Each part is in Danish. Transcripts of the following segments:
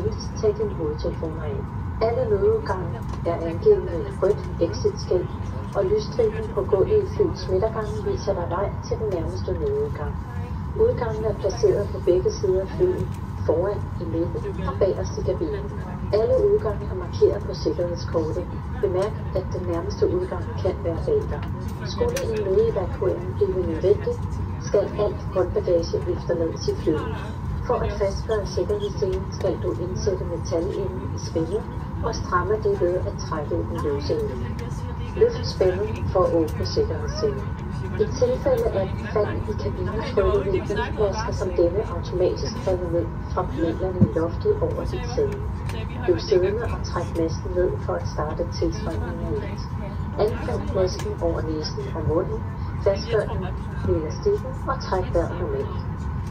bevidst tændt hovedtelefonerne. Alle nødudgange er angivet med et rødt exitskilt, og lysstriben på gulvet i Flyvs midtergang viser der vej til den nærmeste nødudgang. Udgangen er placeret på begge sider af flyet, foran, i midten og bagerst i kabinen. Alle udgange er markeret på sikkerhedskortet. Bemærk, at den nærmeste udgang kan være bag dig. Skulle en nødevakuering blive nødvendig, skal alt håndbagage efterlades i flyet. For at fastgøre sikkerhedsselen skal du indsætte metalenden i spændet og stramme det ved at trække den løse ende. Løft spændet for at åbne sikkerhedsselen. I tilfælde af fald i kabinetrykkevidden vasker som denne automatisk falde ned fra planerne i loftet over dit sæde. Bliv siddende og træk masken ned for at starte tilstrømningen helt. Angreb masken over næsen og munden, fastgør den med elastikken og træk vejret normalt.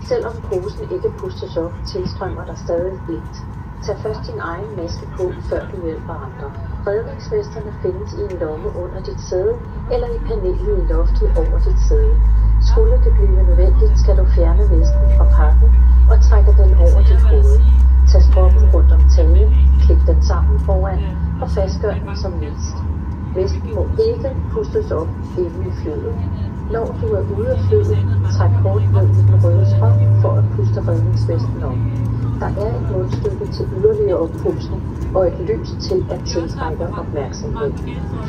Selvom posen ikke pustes op, tilstrømmer der stadig helt. Tag først din egen maske på, før du hjælper andre. Redningsvesterne findes i en lomme under dit sæde, eller i panelet i loftet over dit sæde. Skulle det blive nødvendigt, skal du fjerne vesten fra pakken og trække den over dit hoved. Tag stroppen rundt om tagen, klip den sammen foran og fastgør den som mest. Vesten må ikke pustes op inden i flyet. Når du er ude af flyet, træk hårdt ned til den røde strøm for at puste redningsvesten op. Der er et mundstykke til yderligere oppustning og et lys til at tiltrække opmærksomhed.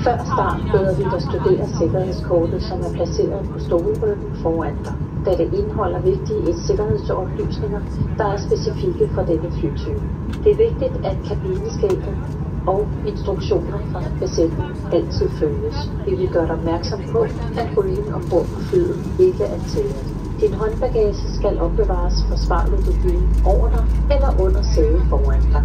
Før start beder vi dig studere sikkerhedskortet, som er placeret på stolryggen foran dig, da det indeholder vigtige sikkerhedsoplysninger, der er specifikke for denne flytype. Det er vigtigt, at kabineskabet og instruktioner fra besætningen altid følges. Vi vil gøre dig opmærksom på, at rygning ombord på flyet ikke er tilladt. Din håndbagage skal opbevares forsvarligt i byen over dig eller under sædet foran dig.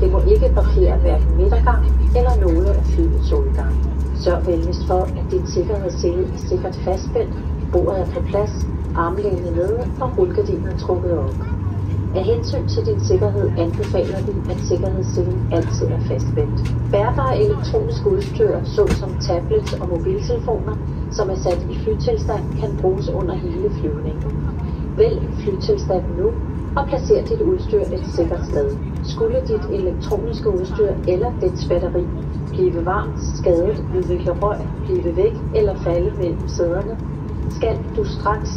Det må ikke parkere hverken midtergang eller nogle af flyets udgange. Sørg venligst for, at din sikkerhedssele er sikkert fastspændt, bordet er på plads, armlænet nede og rullegardinen er trukket op. Af hensyn til din sikkerhed anbefaler vi, at sikkerhedsselen altid er fastspændt. Bærbare elektronisk udstyr, såsom tablets og mobiltelefoner, som er sat i flytilstand, kan bruges under hele flyvningen. Vælg flytilstand nu og placer dit udstyr et sikkert sted. Skulle dit elektroniske udstyr eller dets batteri blive varmt, skadet, udvikle røg, blive væk eller falde mellem sæderne, skal du straks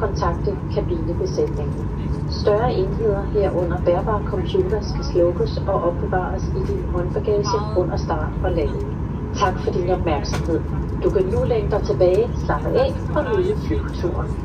kontakte kabinebesætningen. Større enheder herunder bærbare computer skal slukkes og opbevares i din håndbagage under start og landing. Tak for din opmærksomhed. Du kan nu lægge dig tilbage, slappe af og nyde flyveturen.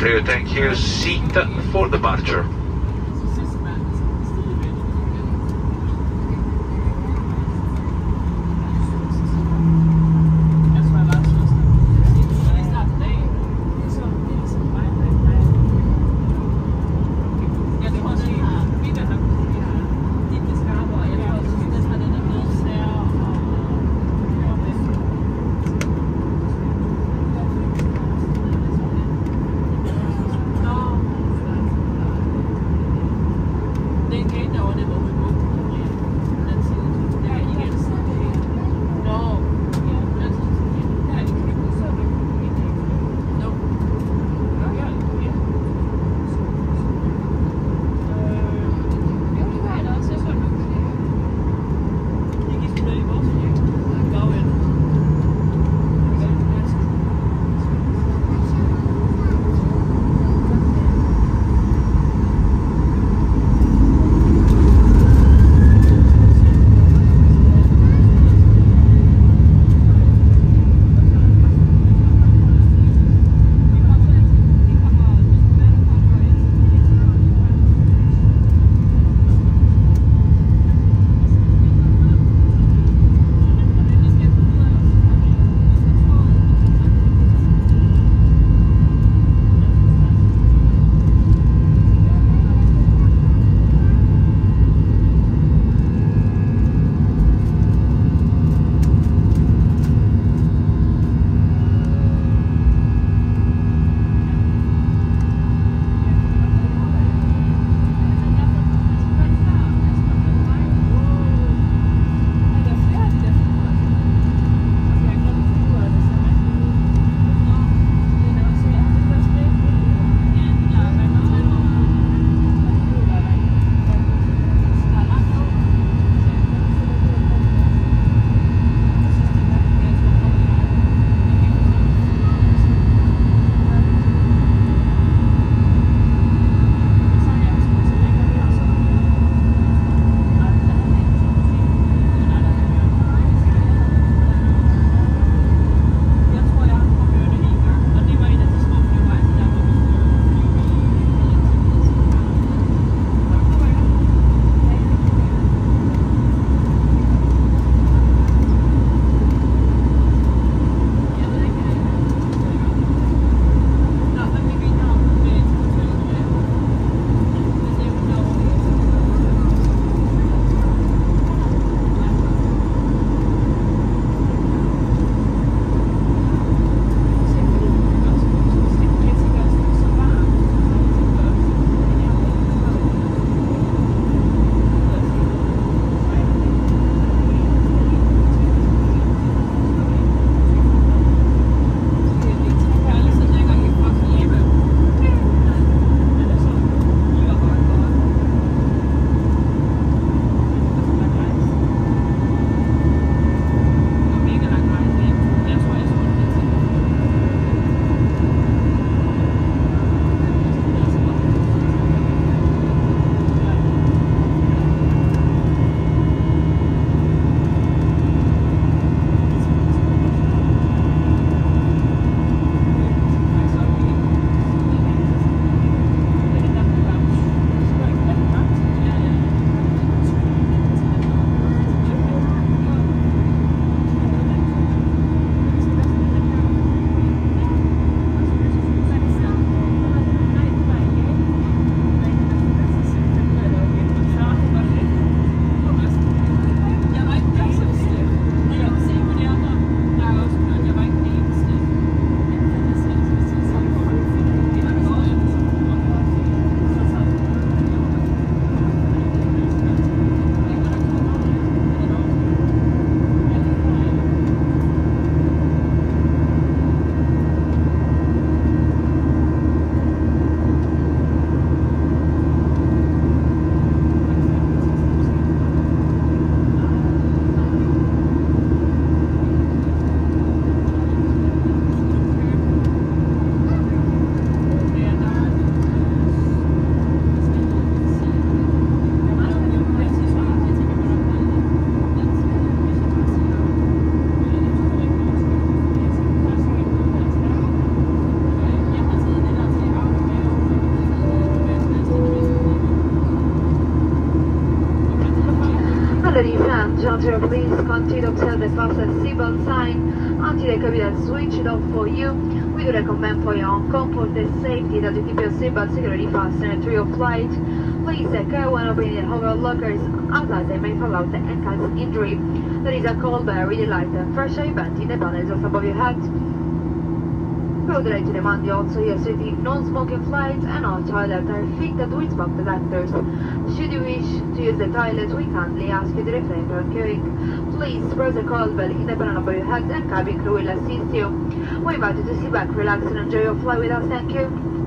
clear, thank you. Seat for departure. Soldier, please continue to observe the fast seatbelt sign until the cabin is switched off for you. We do recommend for your own comfort and safety that you keep your seatbelt securely fastened through your flight. Please care when opening the overall lockers, as they may fall out and cause injury. There is a cold but really light and fresh air vent in the panels just above your head. We would like to remind you also your safety non-smoking flights and all toilets are fitted with smoke detectors. Should you wish to use the toilet, we kindly ask you to refrain from queuing. Please press the call bell in the panel above your head and cabin crew will assist you. We invite you to sit back, relax and enjoy your flight with us. Thank you.